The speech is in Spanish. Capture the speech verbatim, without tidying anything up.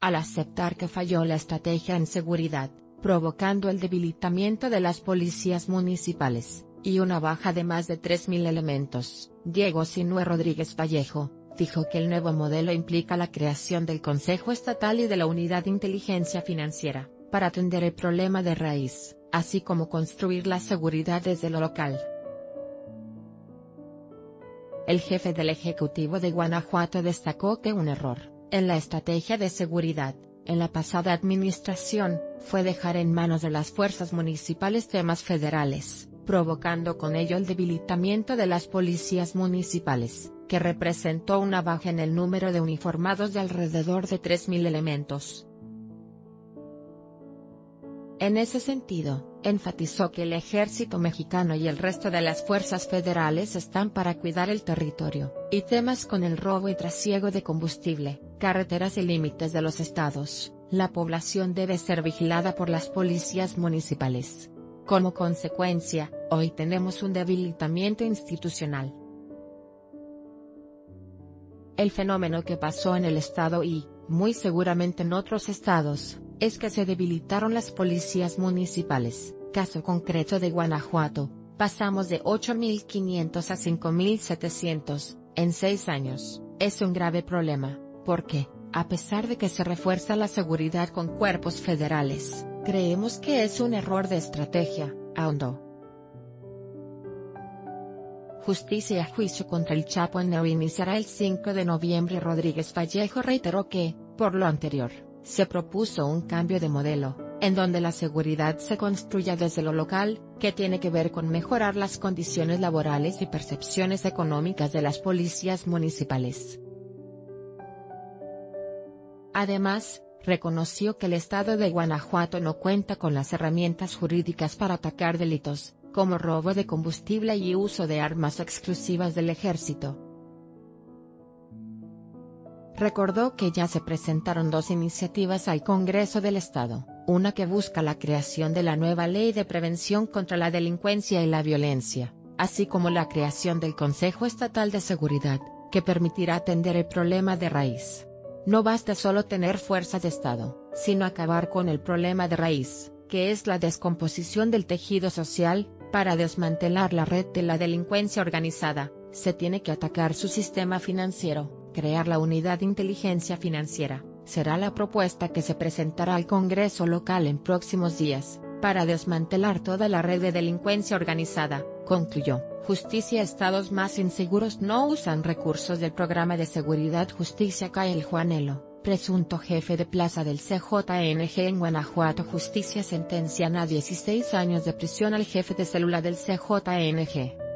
al aceptar que falló la estrategia en seguridad, provocando el debilitamiento de las policías municipales, y una baja de más de tres mil elementos. Diego Sinhué Rodríguez Vallejo dijo que el nuevo modelo implica la creación del Consejo Estatal y de la Unidad de Inteligencia Financiera, para atender el problema de raíz, así como construir la seguridad desde lo local. El jefe del Ejecutivo de Guanajuato destacó que un error, en la estrategia de seguridad, en la pasada administración, fue dejar en manos de las fuerzas municipales temas federales, provocando con ello el debilitamiento de las policías municipales, que representó una baja en el número de uniformados de alrededor de tres mil elementos. En ese sentido, enfatizó que el Ejército Mexicano y el resto de las fuerzas federales están para cuidar el territorio, y temas con el robo y trasiego de combustible, carreteras y límites de los estados, la población debe ser vigilada por las policías municipales. Como consecuencia, hoy tenemos un debilitamiento institucional. El fenómeno que pasó en el estado y, muy seguramente en otros estados, es que se debilitaron las policías municipales. Caso concreto de Guanajuato, pasamos de ocho mil quinientos a cinco mil setecientos, en seis años. Es un grave problema, porque, a pesar de que se refuerza la seguridad con cuerpos federales, creemos que es un error de estrategia, ahondó. Justicia y juicio contra el Chapo en Neo iniciará el cinco de noviembre. Rodríguez Vallejo reiteró que, por lo anterior, se propuso un cambio de modelo, en donde la seguridad se construya desde lo local, que tiene que ver con mejorar las condiciones laborales y percepciones económicas de las policías municipales. Además, reconoció que el estado de Guanajuato no cuenta con las herramientas jurídicas para atacar delitos, como robo de combustible y uso de armas exclusivas del ejército. Recordó que ya se presentaron dos iniciativas al Congreso del Estado, una que busca la creación de la nueva Ley de Prevención contra la Delincuencia y la Violencia, así como la creación del Consejo Estatal de Seguridad, que permitirá atender el problema de raíz. No basta solo tener fuerzas de Estado, sino acabar con el problema de raíz, que es la descomposición del tejido social. Para desmantelar la red de la delincuencia organizada, se tiene que atacar su sistema financiero. Crear la Unidad de Inteligencia Financiera será la propuesta que se presentará al Congreso local en próximos días, para desmantelar toda la red de delincuencia organizada, concluyó. Justicia. Estados más inseguros no usan recursos del programa de seguridad. Justicia. Cae el Juanelo, presunto jefe de plaza del C J N G en Guanajuato. Justicia. Sentencian a dieciséis años de prisión al jefe de célula del C J N G.